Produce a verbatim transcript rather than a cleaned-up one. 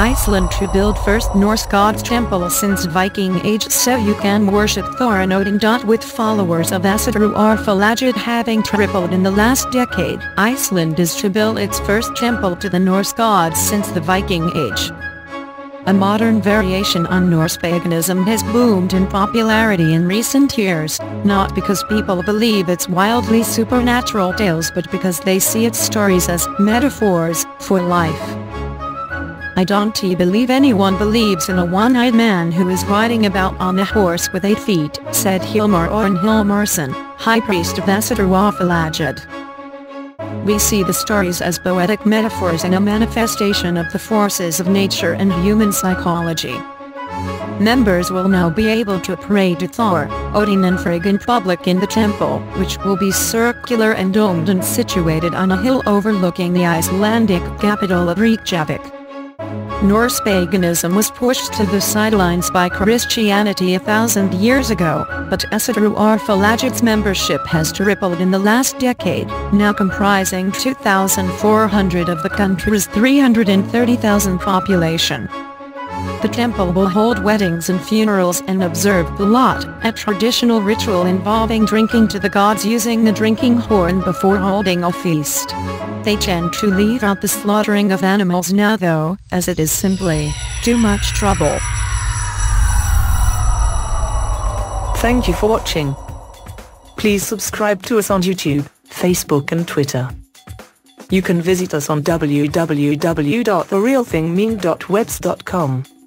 Iceland to build first Norse gods temple since Viking age so you can worship Thor and Odin. With followers of Ásatrúarfélagið having tripled in the last decade, Iceland is to build its first temple to the Norse gods since the Viking age. A modern variation on Norse paganism has boomed in popularity in recent years, not because people believe its wildly supernatural tales but because they see its stories as metaphors for life. I don't believe anyone believes in a one-eyed man who is riding about on a horse with eight feet, said Hilmar Örn Hilmarsson, high priest of Ásatrúarfélagið. We see the stories as poetic metaphors and a manifestation of the forces of nature and human psychology. Members will now be able to pray to Thor, Odin and Frigg in public in the temple, which will be circular and domed and situated on a hill overlooking the Icelandic capital of Reykjavik. Norse paganism was pushed to the sidelines by Christianity a thousand years ago, but Ásatrúarfélagið membership has tripled in the last decade, now comprising two thousand four hundred of the country's three hundred thirty thousand population. The temple will hold weddings and funerals and observe Blót, a traditional ritual involving drinking to the gods using the drinking horn before holding a feast. They tend to leave out the slaughtering of animals now though, as it is simply too much trouble. Thank you for watching. Please subscribe to us on YouTube, Facebook and Twitter. You can visit us on w w w dot the real thing meme dot webs dot com.